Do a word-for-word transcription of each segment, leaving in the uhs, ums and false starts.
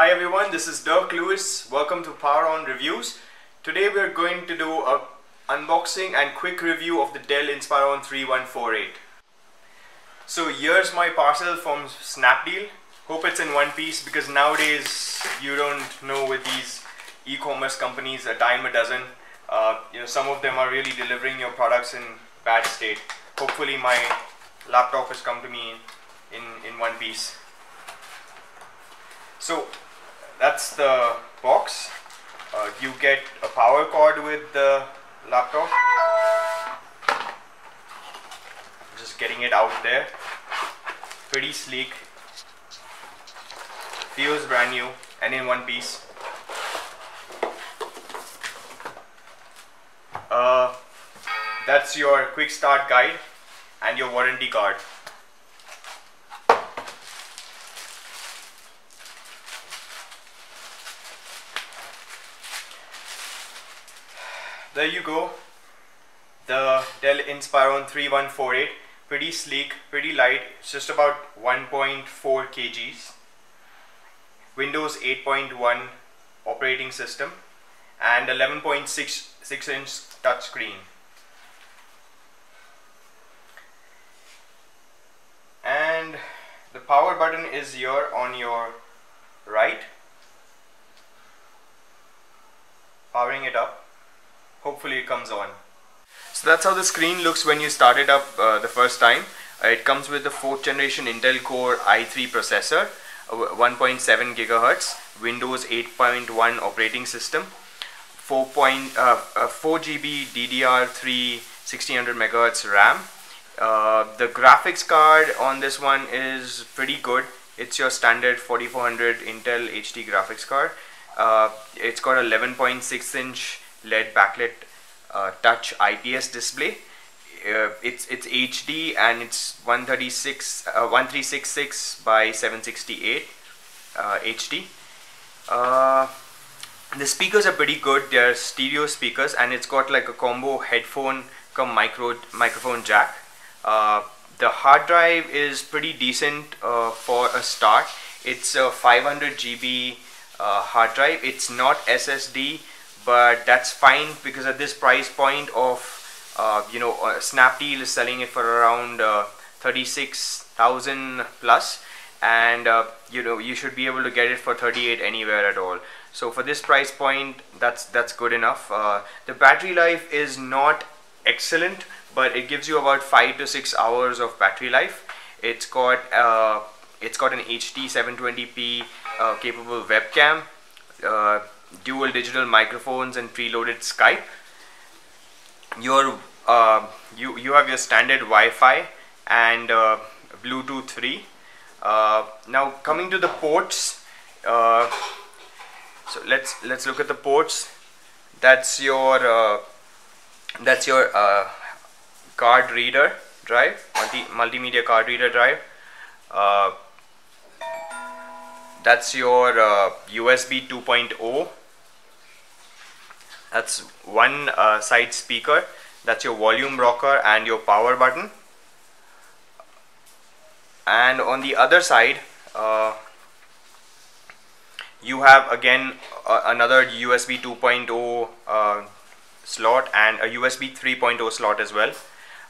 Hi everyone, this is Dirk Lewis. Welcome to Power On Reviews. Today we are going to do an unboxing and quick review of the Dell Inspiron thirty-one forty-eight. So here's my parcel from Snapdeal. Hope it's in one piece because nowadays you don't know with these e-commerce companies, a dime a dozen. Uh, you know, some of them are really delivering your products in bad state. Hopefully my laptop has come to me in, in one piece. So that's the box. Uh, you get a power cord with the laptop. Just getting it out there. Pretty sleek. Feels brand new and in one piece. Uh, that's your quick start guide and your warranty card. There you go, the Dell Inspiron thirty-one forty-eight, pretty sleek, pretty light, it's just about one point four kilograms, Windows eight point one operating system and eleven point six inch touchscreen. And the power button is here on your right, powering it up. Hopefully it comes on. So that's how the screen looks when you start it up uh, the first time. Uh, it comes with the fourth generation Intel Core i three processor, uh, one point seven gigahertz, Windows eight point one operating system, four point, uh, uh, four G B D D R three sixteen hundred megahertz RAM. Uh, the graphics card on this one is pretty good. It's your standard forty-four hundred Intel H D graphics card. Uh, it's got eleven point six inch L E D backlit uh, touch I P S display. Uh, it's it's H D and it's one thirty-six by seven sixty-eight uh, H D. Uh, the speakers are pretty good. They're stereo speakers and it's got like a combo headphone come micro microphone jack. Uh, the hard drive is pretty decent uh, for a start. It's a five hundred gigabyte uh, hard drive. It's not S S D. But that's fine because at this price point of, uh, you know, uh, Snapdeal is selling it for around uh, thirty-six thousand plus, and uh, you know, you should be able to get it for thirty-eight anywhere at all. So for this price point, that's that's good enough. Uh, the battery life is not excellent, but it gives you about five to six hours of battery life. It's got uh, it's got an H D seven twenty p uh, capable webcam. Uh, dual digital microphones and preloaded Skype. Your uh, you you have your standard Wi-Fi and uh, Bluetooth three. Uh, now coming to the ports, uh, so let's let's look at the ports. That's your uh, that's your uh, card reader drive, multi multimedia card reader drive. Uh, that's your uh, U S B two point oh. That's one uh, side speaker. That's your volume rocker and your power button. And on the other side, uh, you have again uh, another U S B two point oh uh, slot and a U S B three point oh slot as well.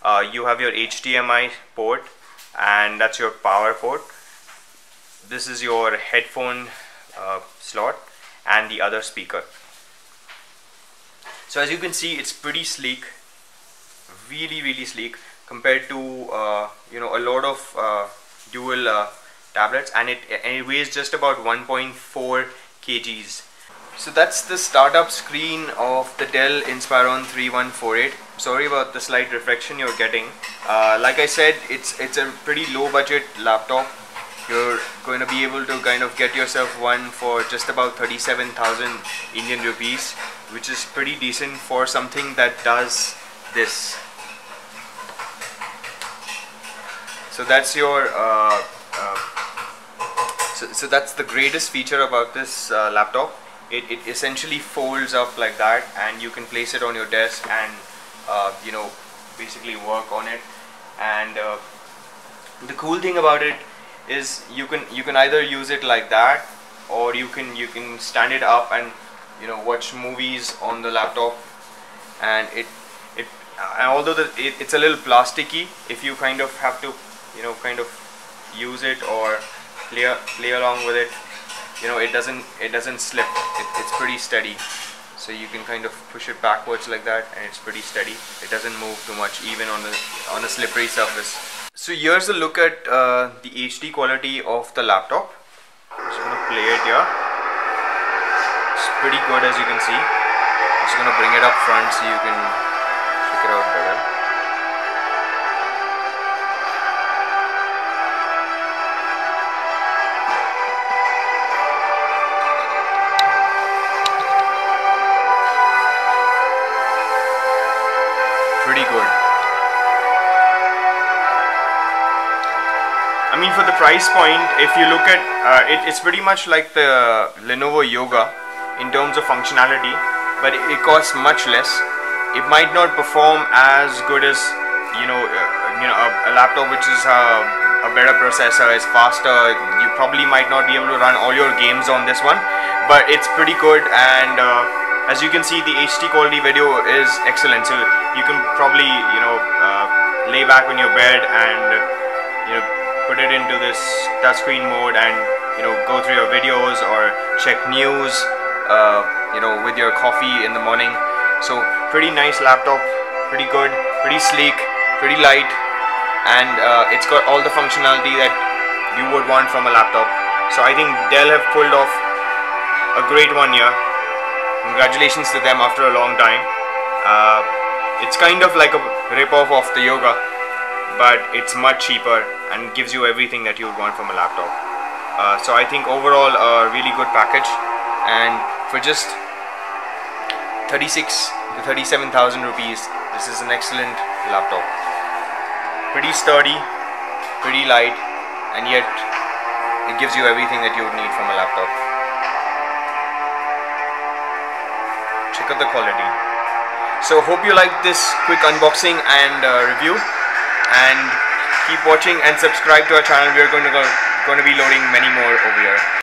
Uh, you have your H D M I port and that's your power port. This is your headphone uh, slot and the other speaker. So as you can see, it's pretty sleek, really really sleek compared to uh, you know, a lot of uh, dual uh, tablets, and it, and it weighs just about one point four kilograms. So that's the startup screen of the Dell Inspiron thirty-one forty-eight. Sorry about the slight reflection you're getting. Uh, like I said, it's it's a pretty low budget laptop. You're going to be able to kind of get yourself one for just about thirty-seven thousand Indian rupees, which is pretty decent for something that does this. So that's your uh, uh, so, so that's the greatest feature about this uh, laptop. It, it essentially folds up like that and you can place it on your desk and uh, you know, basically work on it. And uh, the cool thing about it is you can you can either use it like that or you can you can stand it up and you know watch movies on the laptop. And it it uh, although the, it, it's a little plasticky, if you kind of have to you know kind of use it or play play along with it, you know it doesn't it doesn't slip. It, it's pretty steady. So you can kind of push it backwards like that, and it's pretty steady. It doesn't move too much, even on the on a slippery surface. So here's a look at uh, the H D quality of the laptop. I'm just gonna play it here. It's pretty good, as you can see. I'm just gonna bring it up front so you can check it out better. I mean, for the price point, if you look at uh, it, it's pretty much like the Lenovo Yoga in terms of functionality, but it, it costs much less. It might not perform as good as you know, uh, you know, a, a laptop which is uh, a better processor, is faster. You probably might not be able to run all your games on this one, but it's pretty good. And uh, as you can see, the H D quality video is excellent. So you can probably you know uh, lay back on your bed and you know. Put it into this touchscreen mode and you know go through your videos or check news, uh, you know, with your coffee in the morning. So pretty nice laptop, pretty good, pretty sleek, pretty light, and uh, it's got all the functionality that you would want from a laptop. So I think Dell have pulled off a great one here. Congratulations to them after a long time. Uh, it's kind of like a ripoff of the Yoga, but it's much cheaper and gives you everything that you would want from a laptop. Uh, so I think overall a really good package, and for just thirty-six to thirty-seven thousand rupees, this is an excellent laptop. Pretty sturdy, pretty light, and yet it gives you everything that you would need from a laptop. Check out the quality. So hope you liked this quick unboxing and uh, review, and keep watching and subscribe to our channel. We are going to go, going to be loading many more over here.